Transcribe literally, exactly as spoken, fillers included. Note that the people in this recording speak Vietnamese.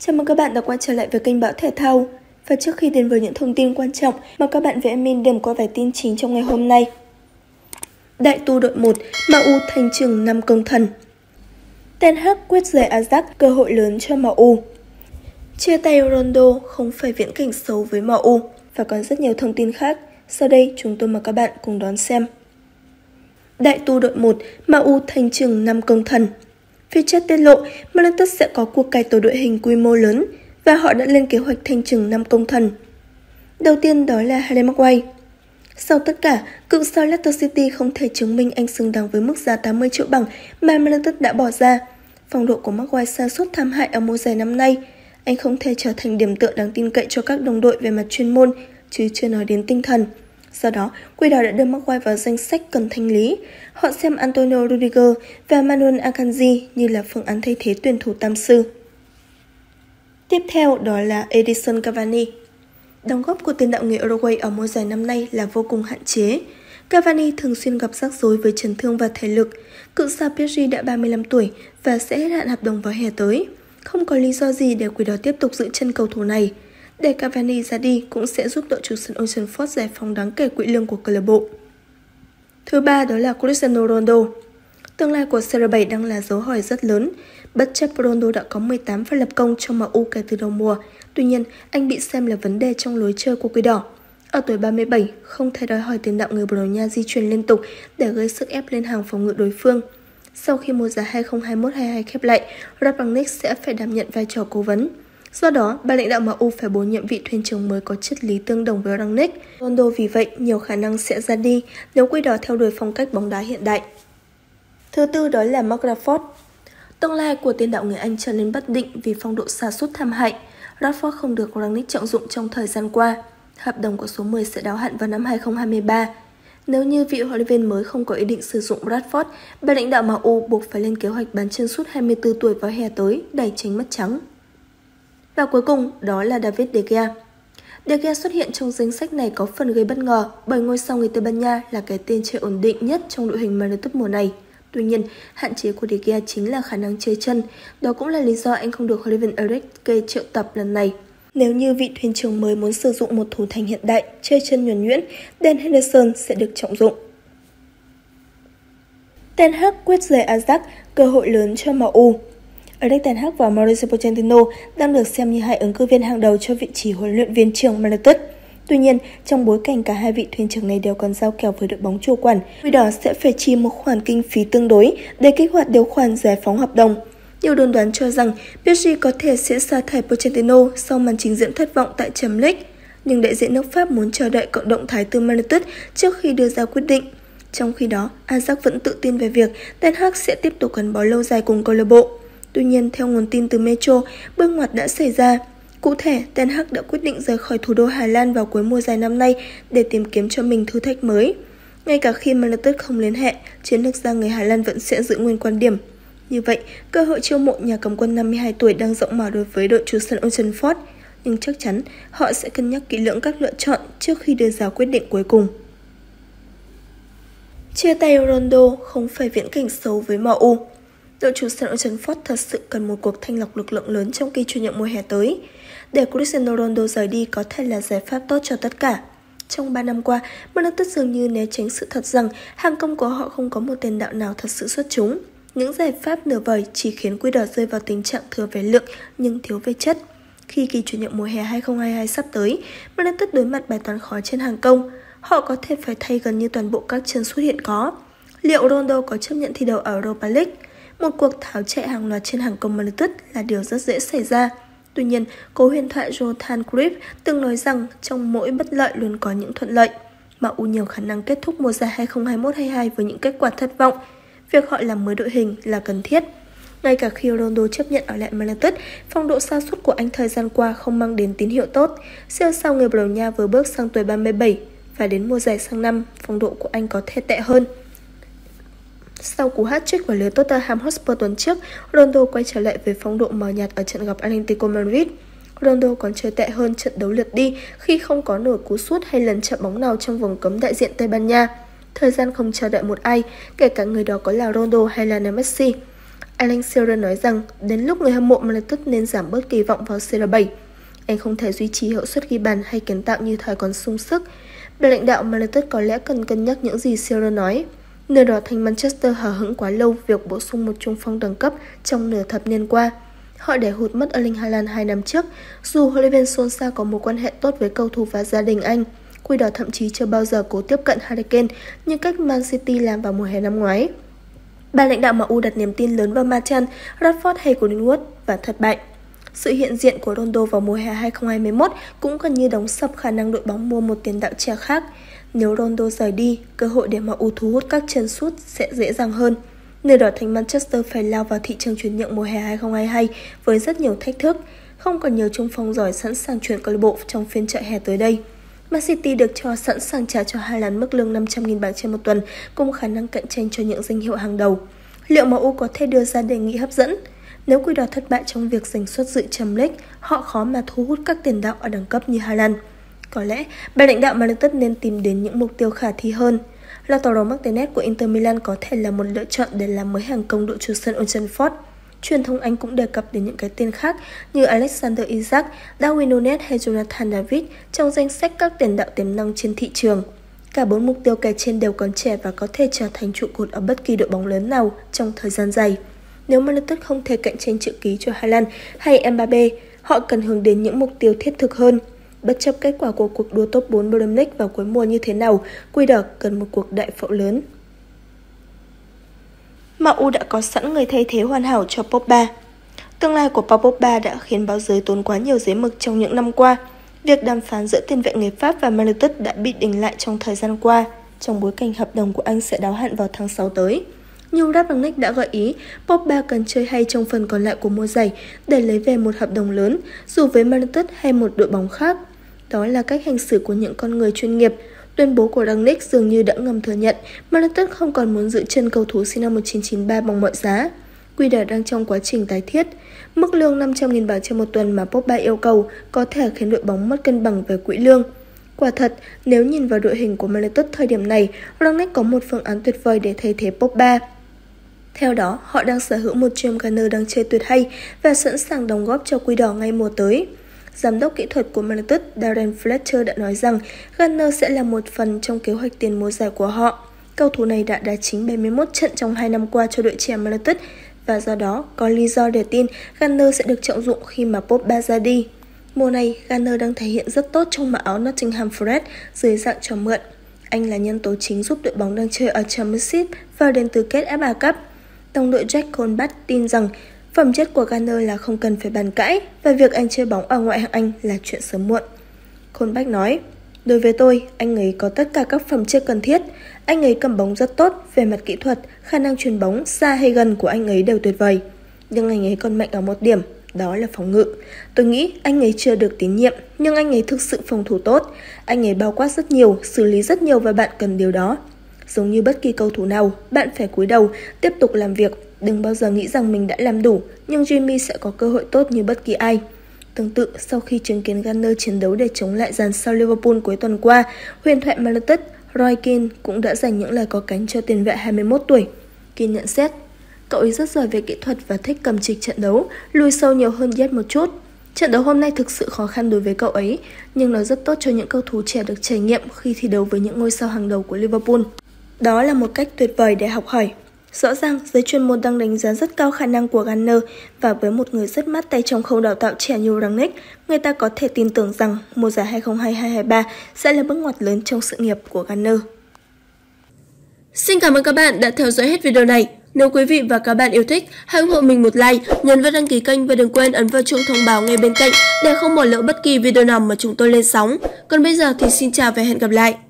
Chào mừng các bạn đã quay trở lại với kênh Bão Thể Thao. Và trước khi đến với những thông tin quan trọng, mời các bạn với em mình điểm qua vài tin chính trong ngày hôm nay. Đại tu đội một, em u thanh trừng năm công thần. Ten Hag quyết rời Ajax, cơ hội lớn cho em u. Chia tay Ronaldo không phải viễn cảnh xấu với em u. Và còn rất nhiều thông tin khác. Sau đây chúng tôi mời các bạn cùng đón xem. Đại tu đội một, em u thanh trừng năm công thần. Phía chat tiết lộ, Manchester sẽ có cuộc cải tổ đội hình quy mô lớn và họ đã lên kế hoạch thanh trừng năm công thần. Đầu tiên đó là Harry Maguire. Sau tất cả, cựu sao Leicester City không thể chứng minh anh xứng đáng với mức giá tám mươi triệu bảng mà Manchester đã bỏ ra. Phong độ của Maguire sa sút thảm hại ở mùa giải năm nay. Anh không thể trở thành điểm tựa đáng tin cậy cho các đồng đội về mặt chuyên môn, chứ chưa nói đến tinh thần. Do đó, quỷ đỏ đã đưa Maguire vào danh sách cần thanh lý. Họ xem Antonio Rudiger và Manuel Akanji như là phương án thay thế tuyển thủ tam sư. Tiếp theo đó là Edison Cavani. Đóng góp của tiền đạo người Uruguay ở mùa giải năm nay là vô cùng hạn chế. Cavani thường xuyên gặp rắc rối với chấn thương và thể lực. Cựu sao pê ét giê đã ba mươi lăm tuổi và sẽ hết hạn hợp đồng vào hè tới. Không có lý do gì để quỷ đỏ tiếp tục giữ chân cầu thủ này. Để Cavani ra đi cũng sẽ giúp đội chủ sân Old Trafford giải phóng đáng kể quỹ lương của câu lạc bộ. Thứ ba đó là Cristiano Ronaldo. Tương lai của xê rờ bảy đang là dấu hỏi rất lớn. Bất chấp Ronaldo đã có mười tám pha lập công cho em u kể từ đầu mùa, tuy nhiên anh bị xem là vấn đề trong lối chơi của quỷ đỏ. Ở tuổi ba mươi bảy, không thể đòi hỏi tiền đạo người Bồ Đào Nha di chuyển liên tục để gây sức ép lên hàng phòng ngự đối phương. Sau khi mùa giải hai không hai mốt hai hai khép lại, Rangnick sẽ phải đảm nhận vai trò cố vấn. Do đó, ban lãnh đạo em u phải bổ nhiệm vị thuyền trưởng mới có triết lý tương đồng với Rangnick. Ronaldo vì vậy nhiều khả năng sẽ ra đi nếu quỷ đỏ theo đuổi phong cách bóng đá hiện đại. Thứ tư đó là Mark Rashford. Tương lai của tiền đạo người Anh trở nên bất định vì phong độ sa sút thảm hại. Rashford không được Rangnick trọng dụng trong thời gian qua. Hợp đồng của số mười sẽ đáo hạn vào năm hai không hai ba. Nếu như vị huấn luyện viên mới không có ý định sử dụng Rashford, ban lãnh đạo em u buộc phải lên kế hoạch bán chân sút hai mươi tư tuổi vào hè tới, đẩy tránh mất trắng. Và cuối cùng, đó là David De Gea. De Gea xuất hiện trong danh sách này có phần gây bất ngờ bởi ngôi sao người Tây Ban Nha là cái tên chơi ổn định nhất trong đội hình Manchester mùa này. Tuy nhiên, hạn chế của De Gea chính là khả năng chơi chân. Đó cũng là lý do anh không được huấn luyện viên Eric Kay triệu tập lần này. Nếu như vị thuyền trưởng mới muốn sử dụng một thủ thành hiện đại, chơi chân nhuần nhuyễn, Dean Henderson sẽ được trọng dụng. Ten Hag quyết rời Ajax, cơ hội lớn cho em u. Erling Ten Hag và Mauricio Pochettino đang được xem như hai ứng cử viên hàng đầu cho vị trí huấn luyện viên trưởng Manchester. Tuy nhiên, trong bối cảnh cả hai vị thuyền trưởng này đều còn giao kèo với đội bóng chủ quản, quỷ đỏ sẽ phải chi một khoản kinh phí tương đối để kích hoạt điều khoản giải phóng hợp đồng. Nhiều đồn đoán cho rằng pê ét giê có thể sẽ sa thải Pochettino sau màn trình diễn thất vọng tại Champions League, nhưng đại diện nước Pháp muốn chờ đợi cộng động thái từ Manchester trước khi đưa ra quyết định. Trong khi đó, Ajax vẫn tự tin về việc Ten Hag sẽ tiếp tục gắn bó lâu dài cùng câu lạc bộ. Tuy nhiên, theo nguồn tin từ Metro, bước ngoặt đã xảy ra. Cụ thể, Ten Hag đã quyết định rời khỏi thủ đô Hà Lan vào cuối mùa giải năm nay để tìm kiếm cho mình thử thách mới. Ngay cả khi Manchester không liên hệ, chiến lược gia người Hà Lan vẫn sẽ giữ nguyên quan điểm. Như vậy, cơ hội chiêu mộ nhà cầm quân năm mươi hai tuổi đang rộng mở đối với đội chủ sân Old Trafford, nhưng chắc chắn họ sẽ cân nhắc kỹ lưỡng các lựa chọn trước khi đưa ra quyết định cuối cùng. Chia tay Ronaldo không phải viễn cảnh xấu với em u. Đội chủ sân Old Trafford thật sự cần một cuộc thanh lọc lực lượng lớn trong kỳ chuyển nhượng mùa hè tới. Để Cristiano Ronaldo rời đi có thể là giải pháp tốt cho tất cả. Trong ba năm qua, Manchester dường như né tránh sự thật rằng hàng công của họ không có một tiền đạo nào thật sự xuất chúng. Những giải pháp nửa vời chỉ khiến quỷ đỏ rơi vào tình trạng thừa về lượng nhưng thiếu về chất. Khi kỳ chuyển nhượng mùa hè hai không hai hai sắp tới, Manchester đối mặt bài toán khó trên hàng công. Họ có thể phải thay gần như toàn bộ các chân sút hiện có. Liệu Ronaldo có chấp nhận thi đấu ở Europa League? Một cuộc tháo chạy hàng loạt trên hàng công Manchester là điều rất dễ xảy ra. Tuy nhiên, cố huyền thoại Johan Cruyff từng nói rằng trong mỗi bất lợi luôn có những thuận lợi. em u nhiều khả năng kết thúc mùa giải hai không hai mốt hai hai với những kết quả thất vọng. Việc họ làm mới đội hình là cần thiết. Ngay cả khi Ronaldo chấp nhận ở lại Manchester, phong độ sa sút của anh thời gian qua không mang đến tín hiệu tốt. Siêu sao người Bồ Đào Nha vừa bước sang tuổi ba mươi bảy và đến mùa giải sang năm, phong độ của anh có thể tệ hơn. Sau cú hat-trick của lưới Tottenham Hotspur tuần trước, Ronaldo quay trở lại với phong độ mờ nhạt ở trận gặp Atlético Madrid. Ronaldo còn chơi tệ hơn trận đấu lượt đi khi không có nổi cú sút hay lần chạm bóng nào trong vòng cấm đại diện Tây Ban Nha. Thời gian không chờ đợi một ai, kể cả người đó có là Ronaldo hay là Messi. Alan Shearer nói rằng đến lúc người hâm mộ Man United nên giảm bớt kỳ vọng vào xê rờ bảy. Anh không thể duy trì hiệu suất ghi bàn hay kiến tạo như thời còn sung sức. Ban lãnh đạo Man United có lẽ cần cân nhắc những gì Shearer nói. Nơi đó thành Manchester hờ hững quá lâu việc bổ sung một trung phong đẳng cấp trong nửa thập niên qua. Họ để hụt mất Erling Haaland hai năm trước, dù Oliver Solskjaer có mối quan hệ tốt với cầu thủ và gia đình anh. Quy đỏ thậm chí chưa bao giờ cố tiếp cận Harry Kane như cách Man City làm vào mùa hè năm ngoái. Ban lãnh đạo em u đặt niềm tin lớn vào Martial, Rashford hay Greenwood và thất bại. Sự hiện diện của Ronaldo vào mùa hè hai nghìn không trăm hai mươi mốt cũng gần như đóng sập khả năng đội bóng mua một tiền đạo trẻ khác. Nếu Ronaldo rời đi, cơ hội để em u thu hút các chân sút sẽ dễ dàng hơn. Nơi đỏ thành Manchester phải lao vào thị trường chuyển nhượng mùa hè hai nghìn không trăm hai mươi hai với rất nhiều thách thức. Không còn nhiều trung phong giỏi sẵn sàng chuyển câu lạc bộ trong phiên chợ hè tới đây. Man City được cho sẵn sàng trả cho Haaland mức lương năm trăm nghìn bảng trên một tuần, cùng khả năng cạnh tranh cho những danh hiệu hàng đầu. Liệu em u có thể đưa ra đề nghị hấp dẫn? Nếu Quy Đỏ thất bại trong việc giành suất dự Champions League, họ khó mà thu hút các tiền đạo ở đẳng cấp như Haaland. Có lẽ, ban lãnh đạo Man United nên tìm đến những mục tiêu khả thi hơn. Lautaro Martinez của Inter Milan có thể là một lựa chọn để làm mới hàng công đội chủ sân Old Trafford. Truyền thông Anh cũng đề cập đến những cái tên khác như Alexander Isak, Darwin Núñez hay Jonathan David trong danh sách các tiền đạo tiềm năng trên thị trường. Cả bốn mục tiêu kể trên đều còn trẻ và có thể trở thành trụ cột ở bất kỳ đội bóng lớn nào trong thời gian dài. Nếu Man United không thể cạnh tranh chữ ký cho Haaland hay Mbappe, họ cần hướng đến những mục tiêu thiết thực hơn. Bất chấp kết quả của cuộc đua top bốn Premier League vào cuối mùa như thế nào, Quy Đỏ cần một cuộc đại phẫu lớn. em u đã có sẵn người thay thế hoàn hảo cho Pogba. Tương lai của Paul Pogba đã khiến báo giới tốn quá nhiều giấy mực trong những năm qua. Việc đàm phán giữa tiền vệ người Pháp và Man United đã bị đình lại trong thời gian qua, trong bối cảnh hợp đồng của anh sẽ đáo hạn vào tháng sáu tới. Như Rangnick đã gợi ý, Pogba cần chơi hay trong phần còn lại của mùa giải để lấy về một hợp đồng lớn, dù với Man United hay một đội bóng khác. Đó là cách hành xử của những con người chuyên nghiệp. Tuyên bố của Rangnick dường như đã ngầm thừa nhận Man United không còn muốn giữ chân cầu thủ sinh năm một nghìn chín trăm chín mươi ba bằng mọi giá. Quy Đỏ đang trong quá trình tái thiết. Mức lương năm trăm nghìn bảng trên một tuần mà Pogba yêu cầu có thể khiến đội bóng mất cân bằng về quỹ lương. Quả thật, nếu nhìn vào đội hình của Man United thời điểm này, Rangnick có một phương án tuyệt vời để thay thế Pogba. Theo đó, họ đang sở hữu một James Garner đang chơi tuyệt hay và sẵn sàng đóng góp cho Quy Đỏ ngay mùa tới. Giám đốc kỹ thuật của Man United Darren Fletcher đã nói rằng Garner sẽ là một phần trong kế hoạch tiền mùa giải của họ. Cầu thủ này đã đá chính bảy mươi mốt trận trong hai năm qua cho đội trẻ Man United và do đó có lý do để tin Garner sẽ được trọng dụng khi mà Pogba ra đi. Mùa này, Garner đang thể hiện rất tốt trong màu áo Nottingham Forest dưới dạng cho mượn. Anh là nhân tố chính giúp đội bóng đang chơi ở Championship vào đến tứ kết ép a Cup. Tổng đội Jack Colbach tin rằng phẩm chất của Garner là không cần phải bàn cãi và việc anh chơi bóng ở ngoại hạng Anh là chuyện sớm muộn. Colbach nói, đối với tôi, anh ấy có tất cả các phẩm chất cần thiết. Anh ấy cầm bóng rất tốt, về mặt kỹ thuật, khả năng chuyền bóng xa hay gần của anh ấy đều tuyệt vời. Nhưng anh ấy còn mạnh ở một điểm, đó là phòng ngự. Tôi nghĩ anh ấy chưa được tín nhiệm, nhưng anh ấy thực sự phòng thủ tốt. Anh ấy bao quát rất nhiều, xử lý rất nhiều và bạn cần điều đó. Giống như bất kỳ cầu thủ nào, bạn phải cúi đầu, tiếp tục làm việc. Đừng bao giờ nghĩ rằng mình đã làm đủ, nhưng Jimmy sẽ có cơ hội tốt như bất kỳ ai. Tương tự, sau khi chứng kiến Garner chiến đấu để chống lại dàn sao Liverpool cuối tuần qua, huyền thoại Man United Roy Keane cũng đã dành những lời có cánh cho tiền vệ hai mươi mốt tuổi. Keane nhận xét, cậu ấy rất giỏi về kỹ thuật và thích cầm trịch trận đấu, lùi sâu nhiều hơn Jet một chút. Trận đấu hôm nay thực sự khó khăn đối với cậu ấy, nhưng nó rất tốt cho những cầu thủ trẻ được trải nghiệm khi thi đấu với những ngôi sao hàng đầu của Liverpool. Đó là một cách tuyệt vời để học hỏi. Rõ ràng, giới chuyên môn đang đánh giá rất cao khả năng của Garner và với một người rất mát tay trong khâu đào tạo trẻ như Rangnick, người ta có thể tin tưởng rằng mùa giải hai nghìn không trăm hai mươi hai hai nghìn không trăm hai mươi ba sẽ là bước ngoặt lớn trong sự nghiệp của Garner. Xin cảm ơn các bạn đã theo dõi hết video này. Nếu quý vị và các bạn yêu thích, hãy ủng hộ mình một like, nhấn vào đăng ký kênh và đừng quên ấn vào chuông thông báo ngay bên cạnh để không bỏ lỡ bất kỳ video nào mà chúng tôi lên sóng. Còn bây giờ thì xin chào và hẹn gặp lại!